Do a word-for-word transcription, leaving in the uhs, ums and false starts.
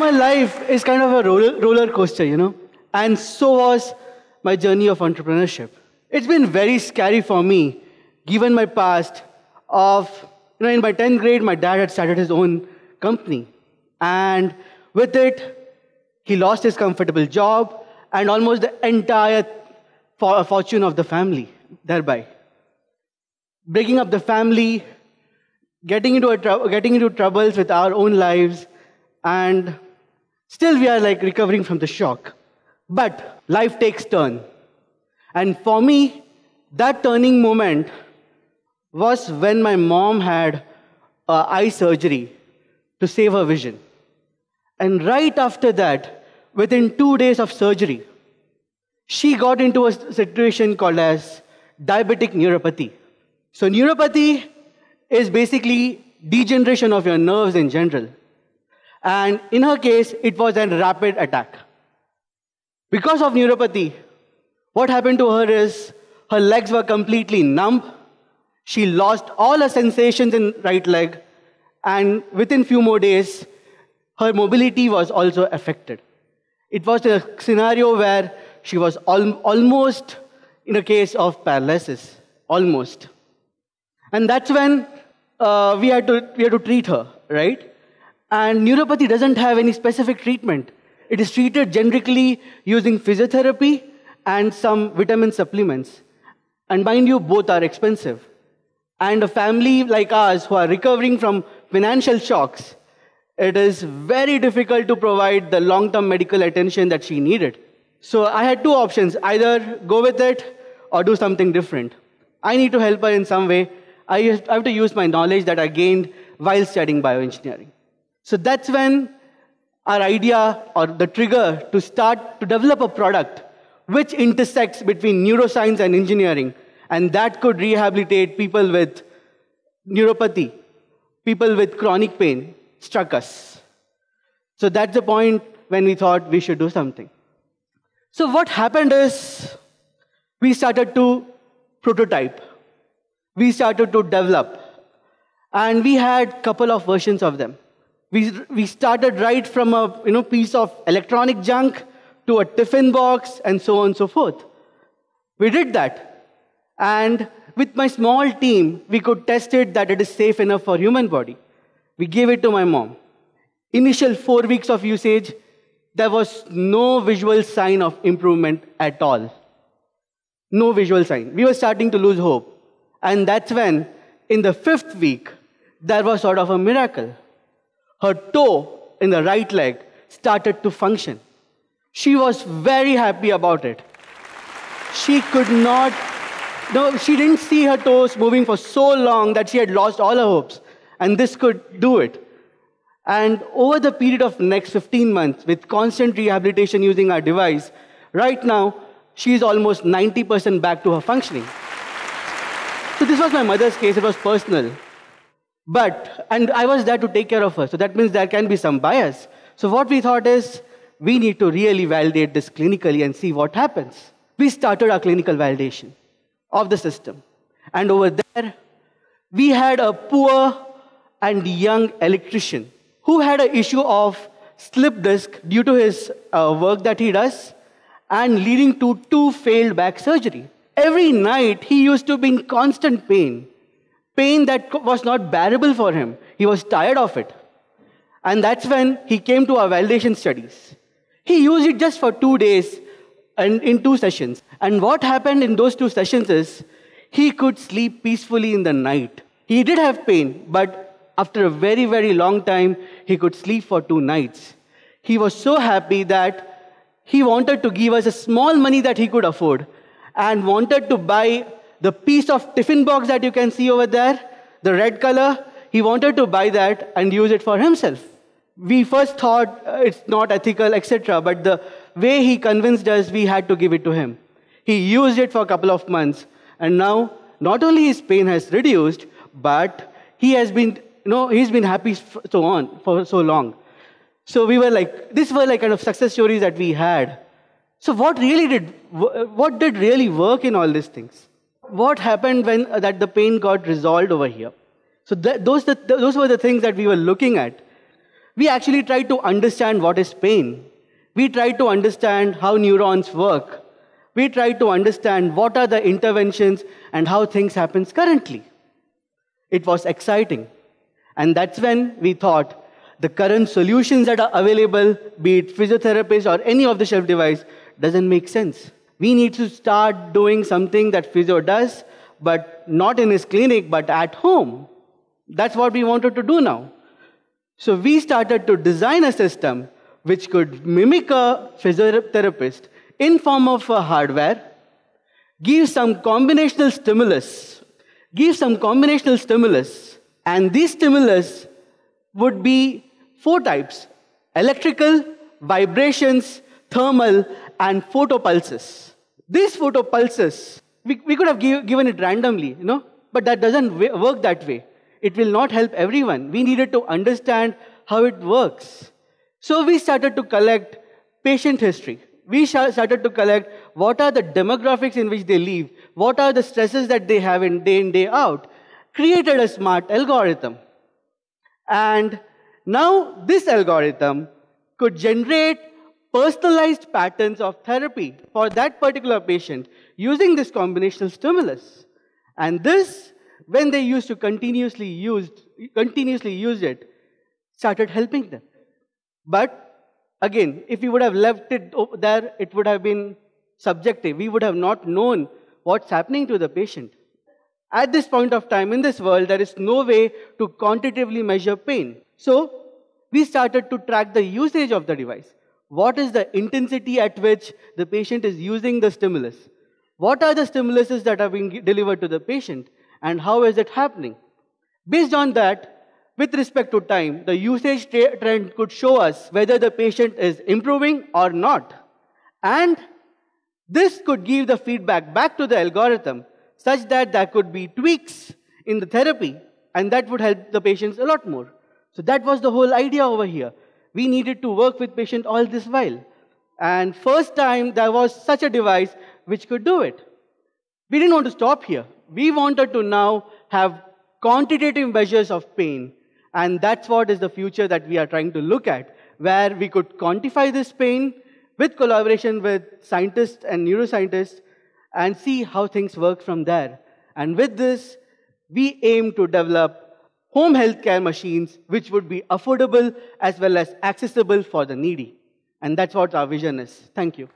my life is kind of a roller, roller coaster, you know? And so was my journey of entrepreneurship. It's been very scary for me, given my past of, you know, in my tenth grade, my dad had started his own company. And with it, he lost his comfortable job and almost the entire for fortune of the family, thereby. Breaking up the family, getting into, a getting into troubles with our own lives, and still we are like recovering from the shock. But life takes turn. And for me, that turning moment was when my mom had uh, eye surgery to save her vision. And right after that, within two days of surgery, she got into a situation called as diabetic neuropathy. So neuropathy is basically degeneration of your nerves in general. And in her case, it was a rapid attack. Because of neuropathy, what happened to her is her legs were completely numb. She lost all her sensations in right leg, and within few more days, her mobility was also affected. It was a scenario where she was al almost in a case of paralysis, almost. And that's when uh, we had to we had to treat her, right? And neuropathy doesn't have any specific treatment. It is treated generically using physiotherapy and some vitamin supplements. And mind you, both are expensive. And a family like ours who are recovering from financial shocks, it is very difficult to provide the long-term medical attention that she needed. So I had two options, either go with it or do something different. I need to help her in some way. I have to use my knowledge that I gained while studying bioengineering. So that's when our idea or the trigger to start to develop a product which intersects between neuroscience and engineering, and that could rehabilitate people with neuropathy, people with chronic pain, struck us. So that's the point when we thought we should do something. So what happened is we started to prototype. We started to develop. And we had a couple of versions of them. We, we started right from a you know, piece of electronic junk to a tiffin box and so on and so forth. We did that. And with my small team, we could test it that it is safe enough for human body. We gave it to my mom. Initial four weeks of usage, there was no visual sign of improvement at all. No visual sign. We were starting to lose hope. And that's when, in the fifth week, there was sort of a miracle. Her toe in the right leg started to function. She was very happy about it. She could not... No, she didn't see her toes moving for so long that she had lost all her hopes. And this could do it. And over the period of next fifteen months, with constant rehabilitation using our device, right now, she is almost ninety percent back to her functioning. So this was my mother's case. It was personal. But, and I was there to take care of her. So that means there can be some bias. So what we thought is, we need to really validate this clinically and see what happens. We started our clinical validation of the system. And over there, we had a poor and young electrician who had an issue of slip disc due to his uh, work that he does and leading to two failed back surgery. Every night, he used to be in constant pain, pain that was not bearable for him. He was tired of it. And that's when he came to our validation studies. He used it just for two days and in two sessions. And what happened in those two sessions is he could sleep peacefully in the night. He did have pain, but after a very, very long time, he could sleep for two nights. He was so happy that he wanted to give us a small money that he could afford and wanted to buy the piece of tiffin box that you can see over there, the red color. He wanted to buy that and use it for himself. We first thought uh, it's not ethical, et cetera, but the way he convinced us, we had to give it to him. He used it for a couple of months, and now not only his pain has reduced, but he has been, you know, he's been happy so on for so long. So we were like, these were like kind of success stories that we had. So what really did, what did really work in all these things? What happened when uh, that the pain got resolved over here? So th those, the, those were the things that we were looking at. we actually try to understand what is pain. We try to understand how neurons work. We try to understand what are the interventions and how things happen currently. It was exciting. And that's when we thought the current solutions that are available, be it physiotherapists or any off-the-shelf device, doesn't make sense. We need to start doing something that physio does, but not in his clinic, but at home. That's what we wanted to do now. So we started to design a system which could mimic a physiotherapist in form of a hardware, give some combinational stimulus, give some combinational stimulus, and these stimulus would be four types: electrical, vibrations, thermal, and photopulses. These photopulses, we, we could have give, given it randomly, you know, but that doesn't work that way. It will not help everyone. We needed to understand how it works. So we started to collect patient history. We started to collect what are the demographics in which they live, what are the stresses that they have in day in, day out, created a smart algorithm. And now this algorithm could generate personalized patterns of therapy for that particular patient using this combinational stimulus. And this, when they used to continuously use, continuously use it, started helping them. But again, if we would have left it there, it would have been subjective. We would have not known what's happening to the patient. At this point of time in this world, there is no way to quantitatively measure pain. So we started to track the usage of the device. What is the intensity at which the patient is using the stimulus? What are the stimuluses that are being delivered to the patient? And how is it happening? Based on that, with respect to time, the usage trend could show us whether the patient is improving or not. And this could give the feedback back to the algorithm such that there could be tweaks in the therapy, and that would help the patients a lot more. So that was the whole idea over here. We needed to work with patients all this while. And first time there was such a device which could do it. We didn't want to stop here. We wanted to now have quantitative measures of pain. And that's what is the future that we are trying to look at, where we could quantify this pain with collaboration with scientists and neuroscientists and see how things work from there. And with this, we aim to develop home healthcare machines which would be affordable as well as accessible for the needy. And that's what our vision is. Thank you.